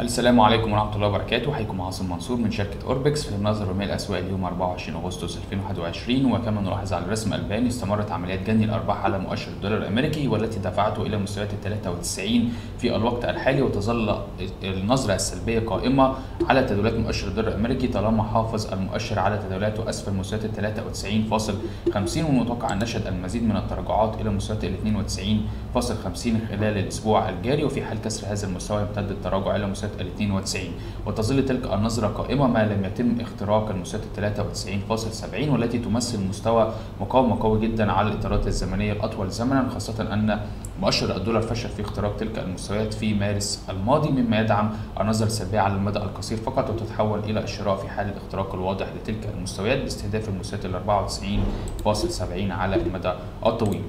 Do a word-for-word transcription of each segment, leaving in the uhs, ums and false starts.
السلام عليكم ورحمه الله وبركاته. حيكم عاصم منصور من شركه أوربكس في المناظر الرميه الاسواق اليوم أربعة وعشرين أغسطس ألفين وواحد وعشرين. وكما نلاحظ على الرسم البياني استمرت عمليات جني الارباح على مؤشر الدولار الامريكي والتي دفعته الى مستويات ثلاثة وتسعين في الوقت الحالي، وتظل النظره السلبيه قائمه على تداولات مؤشر الدولار الامريكي طالما حافظ المؤشر على تداولاته اسفل مستويات ثلاثة وتسعين فاصلة خمسين، ومتوقع ان نشهد المزيد من التراجعات الى مستويات اثنين وتسعين فاصلة خمسين خلال الاسبوع الجاري، وفي حال كسر هذا المستوى يمتد التراجع الى مستويات اثنين وتسعين، وتظل تلك النظرة قائمة ما لم يتم اختراق المستويات ثلاثة وتسعين فاصلة سبعين والتي تمثل مستوى مقاومة قوي جدا على الإطارات الزمنية الأطول زمنا، خاصة أن مؤشر الدولار فشل في اختراق تلك المستويات في مارس الماضي، مما يدعم النظرة السلبية على المدى القصير فقط وتتحول إلى الشراء في حال الاختراق الواضح لتلك المستويات باستهداف المستويات ال أربعة وتسعين فاصلة سبعين على المدى الطويل.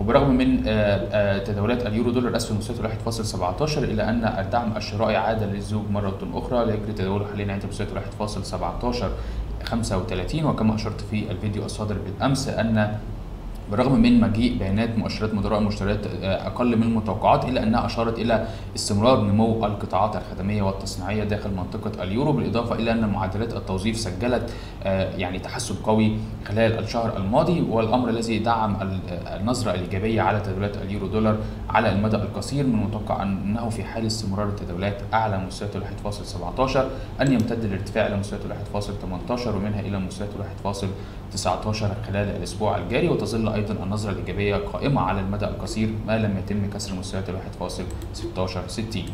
وبرغم من تداولات اليورو دولار أسفل مستويات واحد فاصلة سبعة عشر إلا أن الدعم الشرائي عاد للزوج مرة أخرى، ليجري تداوله حاليا عند مستويات واحد فاصلة سبعة عشر خمسة وثلاثين. وكما أشرت في الفيديو الصادر بالأمس أن برغم من مجيء بيانات مؤشرات مدراء المشتريات اقل من المتوقعات الا انها اشارت الى استمرار نمو القطاعات الخدميه والتصنيعيه داخل منطقه اليورو، بالاضافه الى ان معدلات التوظيف سجلت يعني تحسن قوي خلال الشهر الماضي، والامر الذي دعم النظره الايجابيه على تداولات اليورو دولار على المدى القصير. من المتوقع انه في حال استمرار التداولات اعلى مستويات واحد فاصلة سبعة عشر ان يمتد الارتفاع الى مستويات واحد فاصلة ثمانية عشر ومنها الى مستويات واحد فاصلة تسعة عشر خلال الاسبوع الجاري، وتظل ايضا النظره الايجابيه قائمه على المدى القصير ما لم يتم كسر مستويات واحد فاصلة ستة عشر ستين.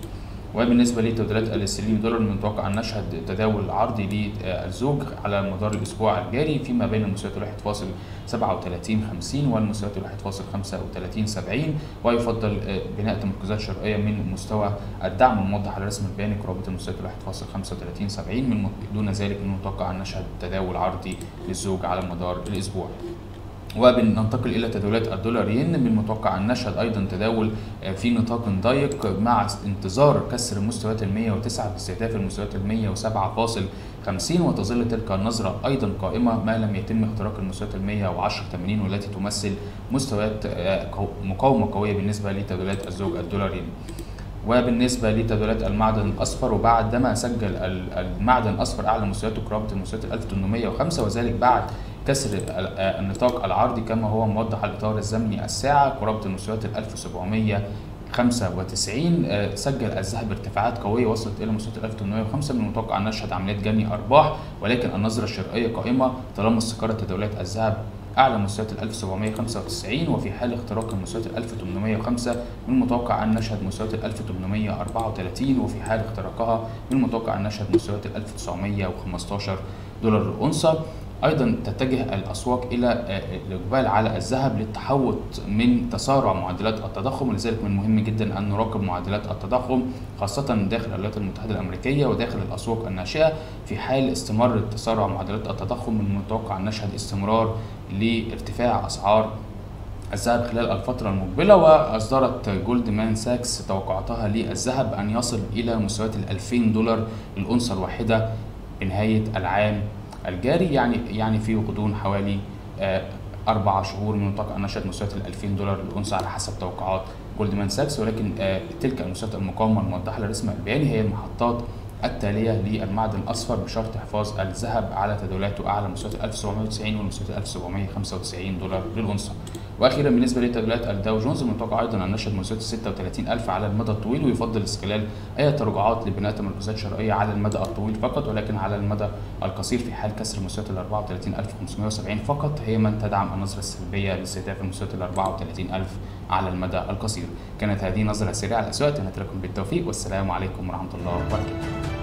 وبالنسبه لتداولات الاسترليني دولار من المتوقع ان نشهد تداول عرضي للزوج على مدار الاسبوع الجاري فيما بين مستويات واحد فاصلة سبعة وثلاثين خمسين والمستويات واحد فاصلة خمسة وثلاثين سبعين، ويفضل بناء تمركزات شرائيه من مستوى الدعم الموضح على الرسم البياني قرابه المستويات واحد فاصلة خمسة وثلاثين سبعين. من دون ذلك من المتوقع ان نشهد تداول عرضي للزوج على مدار الاسبوع. وبننتقل الى تداولات الدولار ين، من المتوقع ان نشهد ايضا تداول في نطاق ضيق مع انتظار كسر مستويات ال مئة وتسعة باستهداف المستويات ال مئة وسبعة فاصلة خمسين، وتظل تلك النظره ايضا قائمه ما لم يتم اختراق المستويات ال مئة وعشرة فاصلة ثمانين والتي تمثل مستويات مقاومه قويه بالنسبه لتداولات الزوج الدولار ين. وبالنسبه لتداولات المعدن الاصفر، وبعدما سجل المعدن الاصفر اعلى مستوياته قرابه المستويات ألف وثمانمئة وخمسة وذلك بعد كسر النطاق العرضي كما هو موضح على الاطار الزمني الساعه قرابه المستويات ألف وسبعمئة وخمسة وتسعين. سجل الذهب ارتفاعات قويه وصلت الى مستويات ألف وثمانمئة وخمسة. من المتوقع ان نشهد عمليات جني ارباح ولكن النظره الشرائيه قائمه طالما استقرت تداولات الذهب اعلى مستويات ألف وسبعمئة وخمسة وتسعين، وفي حال اختراق المستويات ألف وثمانمئة وخمسة من المتوقع ان نشهد مستويات ألف وثمانمئة وأربعة وثلاثين، وفي حال اختراقها من المتوقع ان نشهد مستويات ألف وتسعمئة وخمسة عشر دولار الأونصة. ايضا تتجه الاسواق الى الاقبال على الذهب للتحوط من تسارع معدلات التضخم، ولذلك من المهم جدا ان نراقب معدلات التضخم خاصه داخل الولايات المتحده الامريكيه وداخل الاسواق الناشئه. في حال استمر تسارع معدلات التضخم من المتوقع ان نشهد استمرار لارتفاع اسعار الذهب خلال الفترة المقبلة. وأصدرت جولدمان ساكس توقعاتها للذهب أن يصل إلى مستويات ال ألفين دولار الأونصة الواحدة بنهاية العام الجاري، يعني يعني في غضون حوالي أربع شهور. من المتوقع أن نشهد مستويات ال ألفين دولار الأونصة على حسب توقعات جولدمان ساكس، ولكن تلك المستويات المقاومة الموضحة للرسم البياني هي المحطات التالية للمعدن الأصفر بشرط احفاظ الذهب على تداولاته أعلى مستويات ألف وسبعمئة وتسعين والمستويات ألف وسبعمئة وخمسة وتسعين دولار للأونصة. واخيرا بالنسبه لتداولات الداو جونز المتوقع ايضا ان نشهد مستويات ستة وثلاثين ألف على المدى الطويل، ويفضل استغلال اي تراجعات لبناء تمركزات شرائيه على المدى الطويل فقط، ولكن على المدى القصير في حال كسر مستويات ال أربعة وثلاثين ألف وخمسمئة وسبعين فقط هي من تدعم النظره السلبيه لاستهداف مستويات ال أربعة وثلاثين ألف على المدى القصير. كانت هذه نظره سريعه على الاسواق، تمنيت لكم بالتوفيق والسلام عليكم ورحمه الله وبركاته.